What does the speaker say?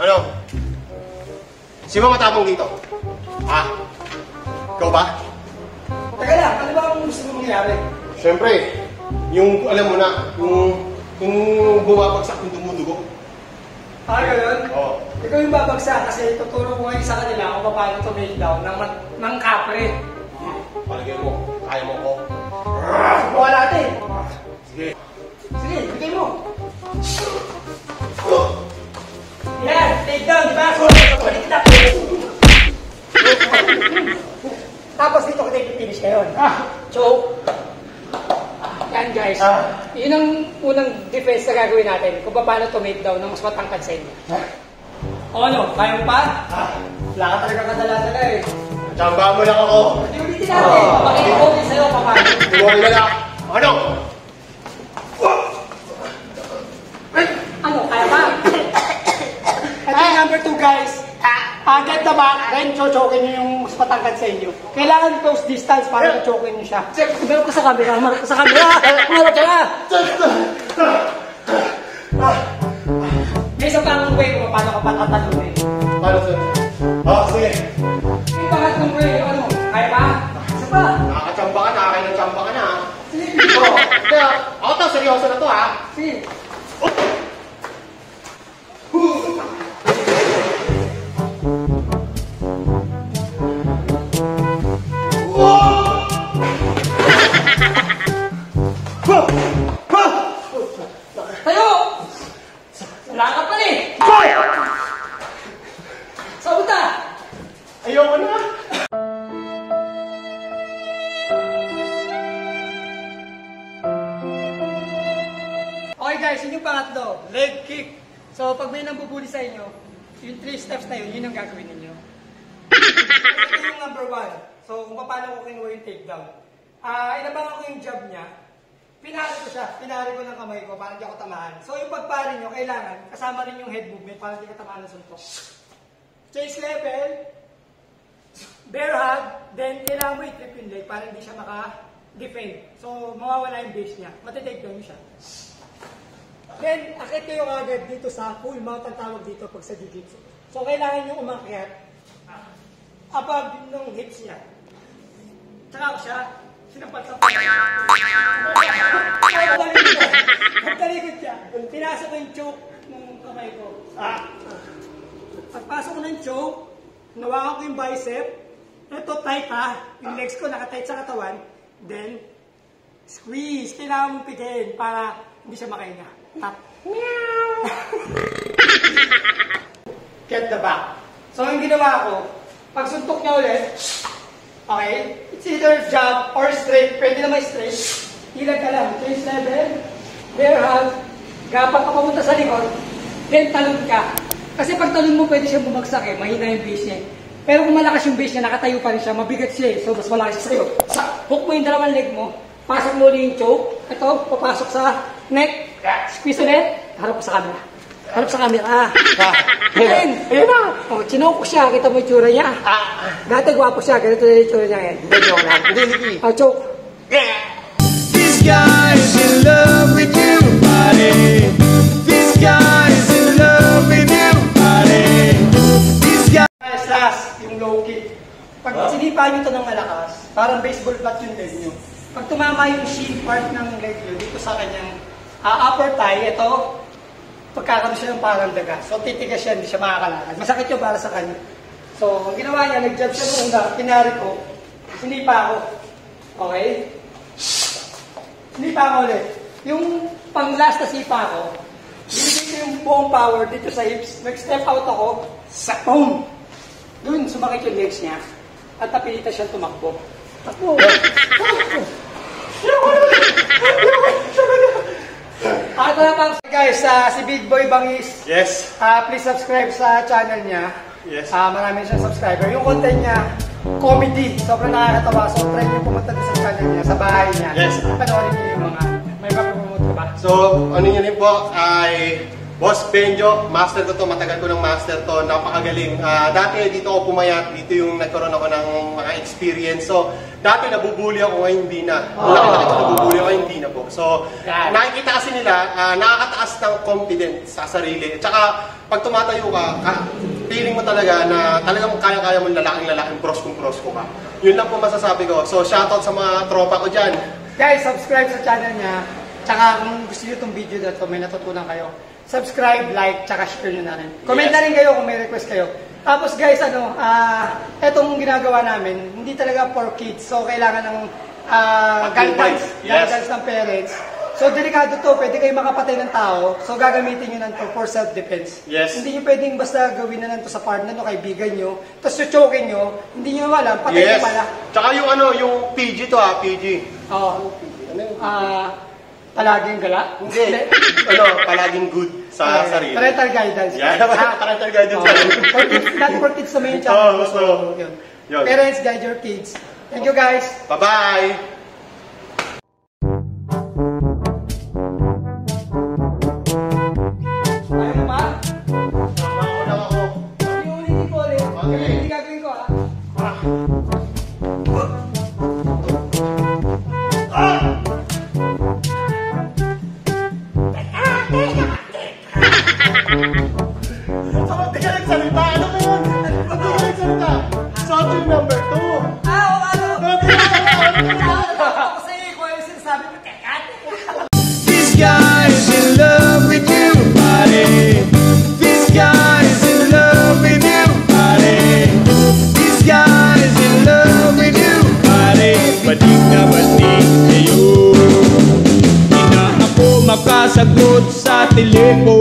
Ano? Sino matapang dito? Ha? Ikaw ba? Teka lang, ano ba ang gusto mong nangyari? Siyempre, yung alam mo na, yung bumabagsak yung dumudugo. Ah, ganun? Oo. Ikaw yung babagsak kasi tuturo ko ngayon sa kanila kung paano to make down ng kapre. Palagay mo, kaya mo ko. Buka natin! Sige. Sige, bigay mo. Yan, take down, di ba? Balik kita. Tapos dito kita i-finish ngayon. So, yan guys, yun ang unang defense na gagawin natin kung paano to make down ng mas matangkad sa inyo. O ano, kayong pa? Wala ka talaga kadala-dala eh. Tamba mo lang ako. Hindi natin. Pakikipogin sa'yo, papain. Huwag na lang. Ano? Ano, kaya ba? Ito yung number 2 guys. Agad na ba? Then, chochokin nyo yung mas matangkad sa inyo. Kailangan close distance para chochokin nyo siya. Meron ka sa camera. Meron ka sa camera. Meron ka na. May isang pangang way kung paano ka patatanong eh. Paano sir? Oo, sige. May pangatong way. Ano? Kaya pa? Isa pa? Nakakachamba ka na. Kaya nagchamba ka na. Sige. Kaya, ako to, seryoso na to ha. Sige. Leg kick. So, pag may nambubuli sa inyo, yung 3 steps na yun, yun ang gagawin ninyo. Ito yung number 1. So, kung paano ko kinuha yung takedown. Inabangan ko yung jab niya. Pinari ko siya. Pinari ko ng kamay ko para di ako tamaan. So, yung pagpari nyo, kailangan kasama rin yung head movement para di ka tamaan ng suntok. Chase level. Bear hug. Then, kailangan mo i-trip yung leg para hindi siya maka-defend. So, mawawala yung base niya. Matitakedown mo siya. Then, akit kayo agad dito sa full mount ang tawag dito pag sa jiu-jitsu. So, kailangan nyo umakyat above ng hips niya. Tsaka siya, sinampat sa pala. Magtalikod siya. Pinasok ko yung choke ng kamay ko. Pagpasok ko ng choke, nawakan ko yung bicep. Ito, tight ha. Yung legs ko nakatight sa katawan. Then, squeeze. Kailangan mong pigain para hindi siya makahinga. Tap. Get the back. So, yung ginawa ko, pag suntok niya ulit, okay, it's either jab or straight. Pwede naman straight. Hilag ka lang. Chase level, bear hug, gapat ka pamunta sa likod, then talon ka. Kasi pag talon mo, pwede siya bumagsak eh. Mahina yung base niya. Pero kung malakas yung base niya, nakatayo pa rin siya, mabigat siya eh. So, mas malakas siya sa'yo. Hook mo yung dalawang leg mo, pasok mo ulit yung choke. Ito, papasok sa neck. Squeeze ulit. Harap ko sa camera. Harap sa camera. Ayun. Ayun na. O, chinok ko siya. Kita mo yung tsura niya. Dati gwapo siya. Ganito na yung tsura niya ngayon. Hindi, joke lang. O, choke. This guy is in love with you, buddy. This guy is in love with you, buddy. This guy... Last, yung low kick. Pag sinipa nyo ito ng malakas, parang baseball bat yung leg nyo. Pag tumama yung shin part ng leg nyo, dito sa kanyang upper thigh, ito, pagkakaroon siya ng parang daga. So, titigas siya, hindi siya makakalakad. Masakit yung para sa kanya. So, ang ginawa niya, nag-jab siya noong una, kinari ko, sinipa ako. Okay? Sinipa ako ulit. Yung pang-last na sipa ako, binigay ko yung buong power dito sa hips. Nag-step out ako, sakpong! Doon, sumakit yung legs niya, at napilita siya tumakbo. Takbo! Ito na pang guys, si Big Boy Bangis. Yes. Please subscribe sa channel niya. Yes. Marami siyang subscriber. Yung content niya, comedy. Sobrang nakakatawa. So, try niyo pumunta sa channel niya, sa bahay niya. Yes. Panorin niyo yung mga, may papapromote ka ba? So, ano yun din po ay Boss Benjo. Master ko to. Matagal ko ng master to. Napakagaling. Dati dito ako pumayat. Dito yung nagkaroon ako ng mga experience. So, dati nabubuli ako. Ngayon hindi na. Laki-laki ko nabubuli ako. Hindi na po. So, nakikita kasi nila, nakakataas ng confidence sa sarili. Tsaka, pag tumatayo ka, feeling mo talaga na talagang kaya-kaya mong lalaking-lalaking pros kung pros ko ka. Yun lang po masasabi ko. So, shoutout sa mga tropa ko dyan. Guys, subscribe sa channel niya. Tsaka, kung gusto nyo itong video na ito, may natutunan kayo. Subscribe, like, tsaka share nyo na rin. Comment na rin kayo kung may request kayo. Tapos guys, etong ginagawa namin, hindi talaga for kids. So, kailangan ng guidance ng parents. So, delikado to. Pwede kayo makapatay ng tao. So, gagamitin nyo nito for self-defense. Yes. Hindi nyo pwedeng basta gawin na nito sa partner nyo, kaibigan nyo. Tapos, chokin nyo. Hindi nyo alam. Patay nyo pala. Tsaka yung yung PG to PG. Oo. Palaging gala? Hindi. Palaging good sa sarili. Parental guidance. Parental guidance. Not for kids naman yung channel. So, parents, guide your kids. Thank you guys. Bye-bye. Sagot sa telepono.